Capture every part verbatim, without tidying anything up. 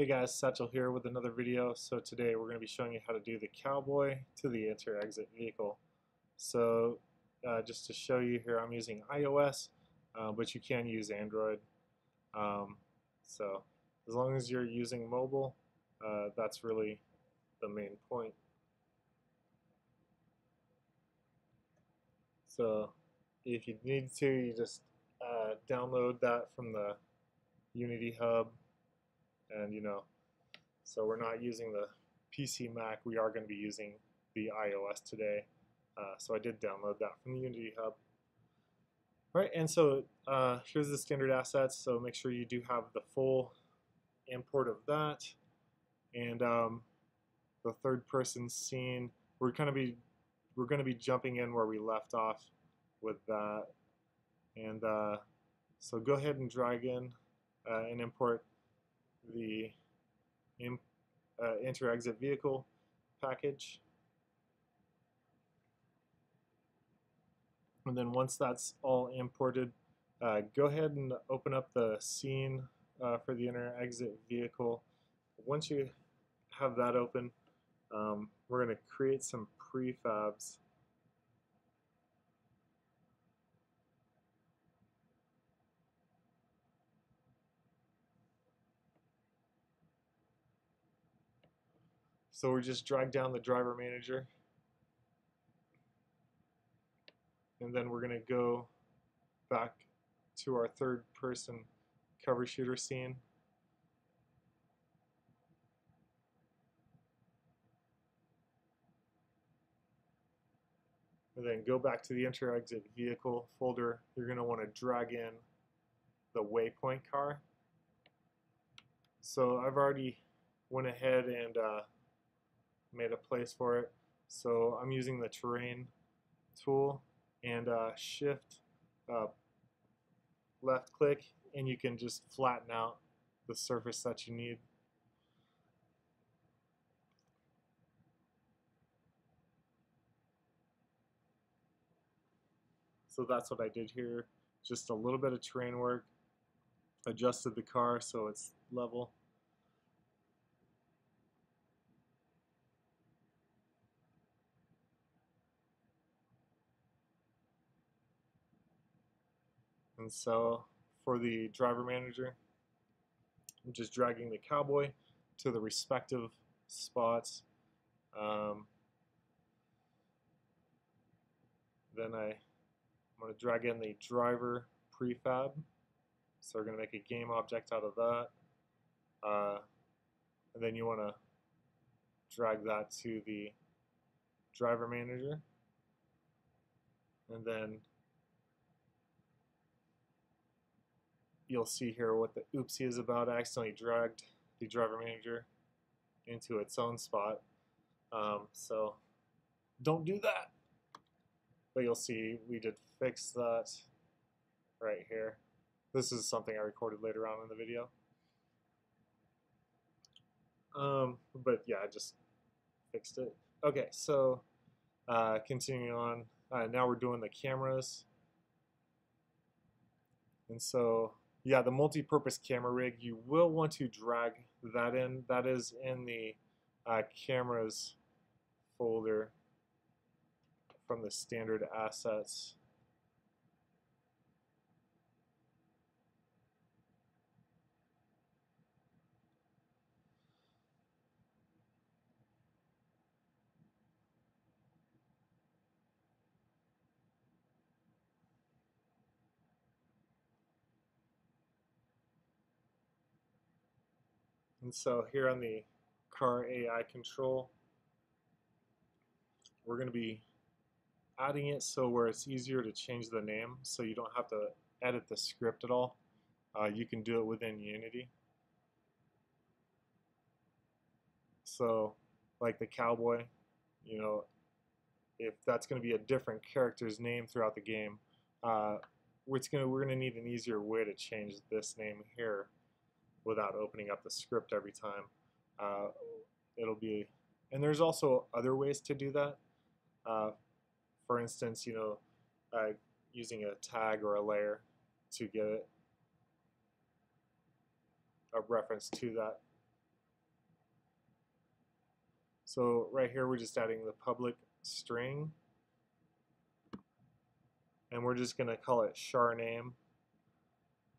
Hey guys, Satchel here with another video. So today we're going to be showing you how to do the cowboy to the enter exit vehicle. So uh, just to show you here, I'm using iOS, uh, but you can use Android. Um, so as long as you're using mobile, uh, that's really the main point. So if you need to, you just uh, download that from the Unity Hub. And you know, so we're not using the P C Mac, we are going to be using the iOS today. Uh, so I did download that from the Unity Hub. All right, and so uh, here's the standard assets, so make sure you do have the full import of that. And um, the third person scene, we're going to be we're going to be jumping in where we left off with that. And uh, so go ahead and drag in uh, and import the uh, enter exit vehicle package, and then once that's all imported, uh, go ahead and open up the scene uh, for the enter exit vehicle. Once you have that open, um, we're going to create some prefabs. So we just drag down the driver manager, and then we're going to go back to our third person cover shooter scene. And then go back to the enter exit vehicle folder. You're going to want to drag in the waypoint car. So I've already went ahead and uh, made a place for it. So I'm using the terrain tool and uh, shift uh, left click, and you can just flatten out the surface that you need. So that's what I did here. Just a little bit of terrain work, adjusted the car so it's level. And so for the driver manager, I'm just dragging the cowboy to the respective spots. Um, then I, I'm going to drag in the driver prefab. So we're going to make a game object out of that. Uh, and then you want to drag that to the driver manager. And then you'll see here what the oopsie is about. I accidentally dragged the driver manager into its own spot. Um, so don't do that. But you'll see we did fix that right here. This is something I recorded later on in the video. Um, but yeah, I just fixed it. Okay, so uh, continuing on. Uh, now we're doing the cameras. And so yeah, the multi-purpose camera rig, you will want to drag that in. That is in the uh, cameras folder from the standard assets. And so here on the car A I control, we're going to be adding it so where it's easier to change the name, so you don't have to edit the script at all. Uh, you can do it within Unity. So like the cowboy, you know, if that's going to be a different character's name throughout the game, uh, it's gonna, we're going to need an easier way to change this name here without opening up the script every time. Uh, it'll be, and there's also other ways to do that. Uh, for instance, you know, uh, using a tag or a layer to get it, a reference to that So right here we're just adding the public string, and we're just going to call it char name.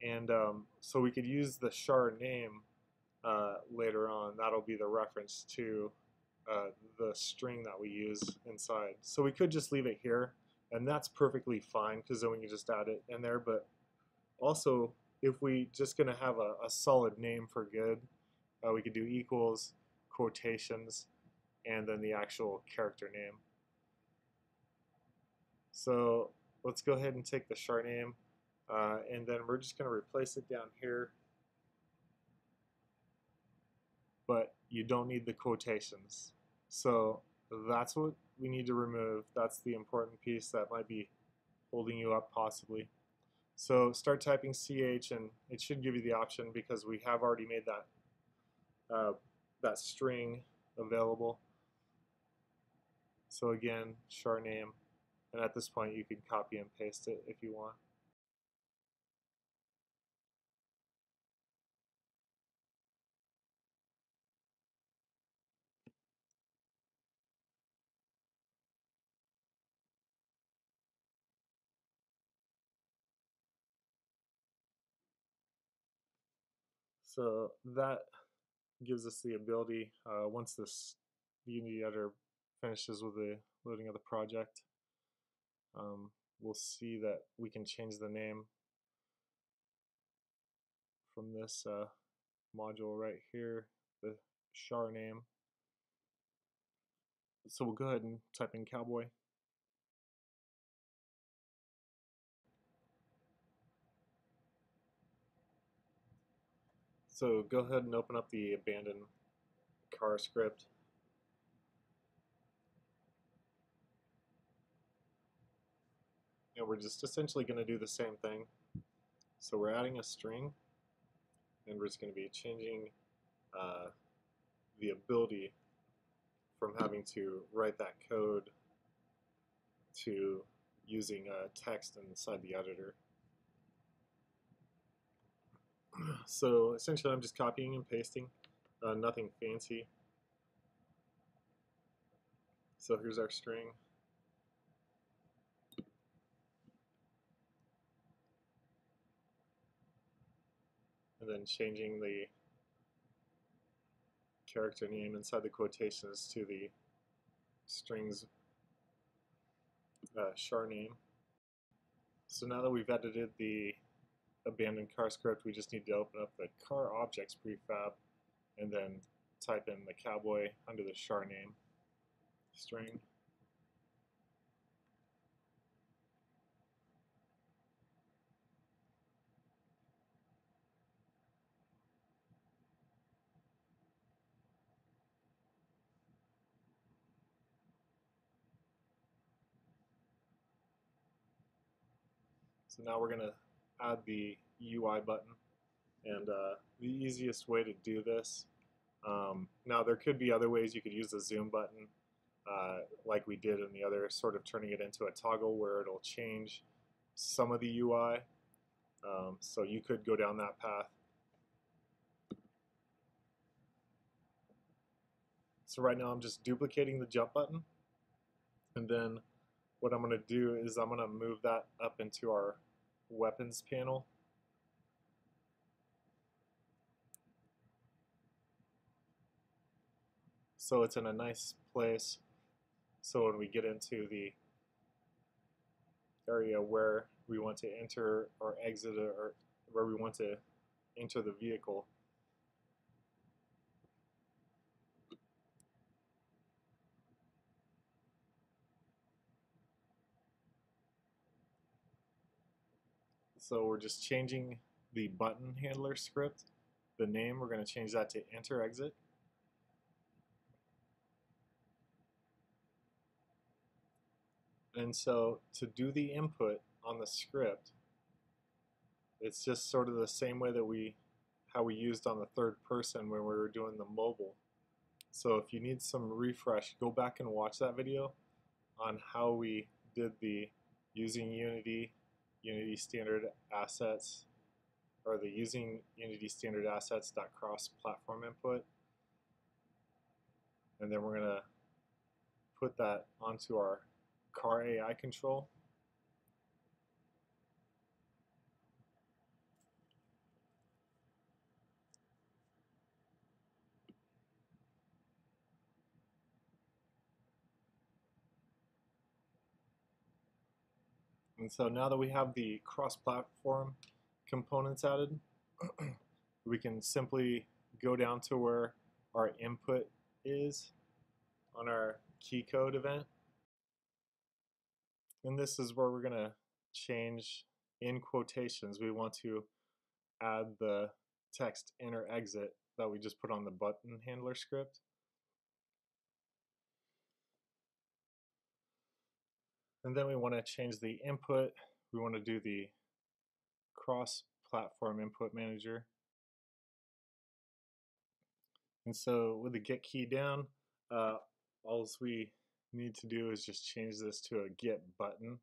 And um, so we could use the char name uh, later on. That'll be the reference to uh, the string that we use inside. So we could just leave it here, and that's perfectly fine, because then we can just add it in there. But also, if we just going to have a, a solid name for good, uh, we could do equals, quotations, and then the actual character name. So let's go ahead and take the char name, uh, and then we're just going to replace it down here. But you don't need the quotations. So that's what we need to remove. That's the important piece that might be holding you up possibly. So start typing C H, and it should give you the option, because we have already made that, uh, that string available. So again, char name. And at this point, you can copy and paste it if you want. So that gives us the ability, uh, once this Unity Editor finishes with the loading of the project, Um, we'll see that we can change the name from this uh, module right here, the char name. So we'll go ahead and type in cowboy. So go ahead and open up the abandoned car script. And we're just essentially going to do the same thing. So we're adding a string, and we're just going to be changing uh, the ability from having to write that code to using uh, text inside the editor. So essentially I'm just copying and pasting, uh, nothing fancy. So here's our string. And then changing the character name inside the quotations to the string's uh, char name. So now that we've edited the abandoned car script, we just need to open up the car objects prefab and then type in the cowboy under the char name string. So now we're going to add the U I button, and uh, the easiest way to do this, um, now there could be other ways you could use the zoom button, uh, like we did in the other, sort of turning it into a toggle where it'll change some of the U I, um, so you could go down that path. So right now I'm just duplicating the jump button, and then what I'm going to do is I'm going to move that up into our weapons panel. So it's in a nice place. So when we get into the area where we want to enter or exit, or where we want to enter the vehicle, so we're just changing the button handler script. The name, we're going to change that to Enter Exit. And so to do the input on the script, it's just sort of the same way that we, how we used on the third person when we were doing the mobile. So if you need some refresh, go back and watch that video on how we did the using Unity Unity Standard Assets, or the using Unity Standard Assets dot cross platform input, and then we're going to put that onto our car A I control. And so now that we have the cross-platform components added, we can simply go down to where our input is on our key code event. And this is where we're going to change in quotations. We want to add the text enter exit that we just put on the button handler script. And then we want to change the input. We want to do the cross-platform input manager. And so with the get key down, uh, all we need to do is just change this to a get button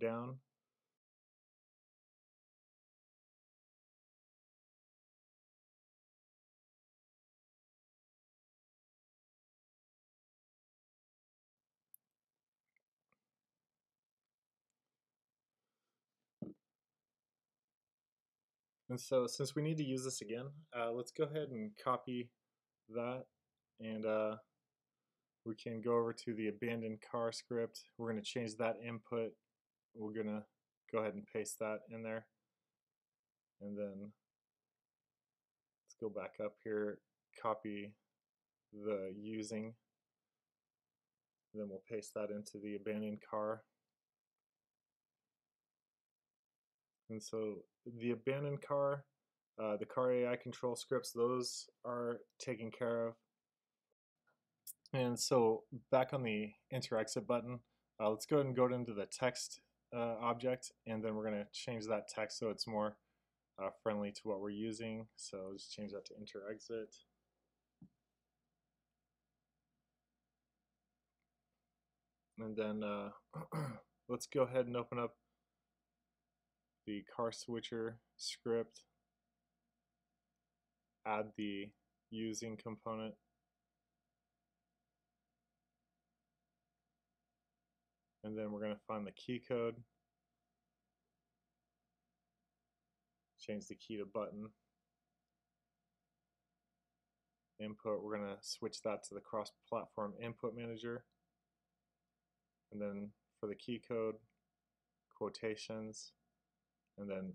down. And so since we need to use this again, uh, let's go ahead and copy that, and uh, we can go over to the abandoned car script. We're going to change that input. We're going to go ahead and paste that in there. And then let's go back up here, copy the using, then we'll paste that into the abandoned car. And so the abandoned car, uh, the car A I control scripts, those are taken care of. And so back on the enter exit button, uh, let's go ahead and go into the text uh, object, and then we're going to change that text so it's more uh, friendly to what we're using. So I'll just change that to enter exit. And then uh, let's go ahead and open up the car switcher script, add the using component, and then we're going to find the key code, change the key to button, input, we're going to switch that to the cross-platform input manager, and then for the key code, quotations, and then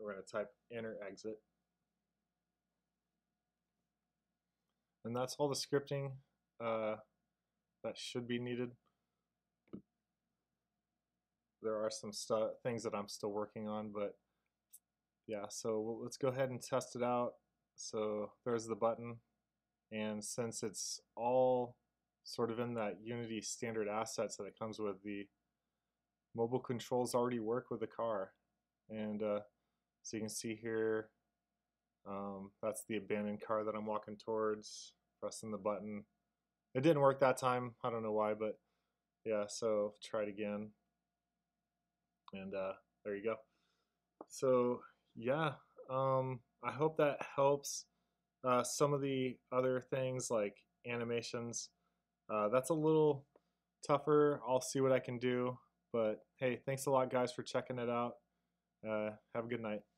we're going to type enter exit. And that's all the scripting uh, that should be needed. There are some things that I'm still working on, but yeah, so let's go ahead and test it out. So there's the button, and since it's all sort of in that Unity standard assets that it comes with, the mobile controls already work with the car. And uh, so you can see here, um, that's the abandoned car that I'm walking towards, pressing the button. It didn't work that time, I don't know why, but yeah, so try it again. And uh, there you go. So yeah, um, I hope that helps. Uh, some of the other things like animations, uh, that's a little tougher. I'll see what I can do, but hey, thanks a lot guys for checking it out. Uh, have a good night.